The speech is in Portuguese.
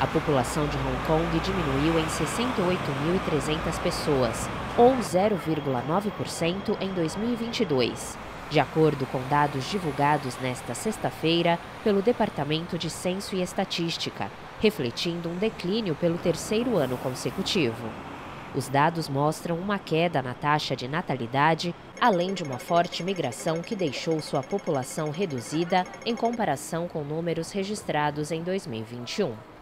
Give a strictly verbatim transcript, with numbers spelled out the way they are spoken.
A população de Hong Kong diminuiu em sessenta e oito mil e trezentas pessoas, ou zero vírgula nove por cento em dois mil e vinte e dois, de acordo com dados divulgados nesta sexta-feira pelo Departamento de Censo e Estatística, refletindo um declínio pelo terceiro ano consecutivo. Os dados mostram uma queda na taxa de natalidade, além de uma forte migração que deixou sua população reduzida em comparação com números registrados em dois mil e vinte e um.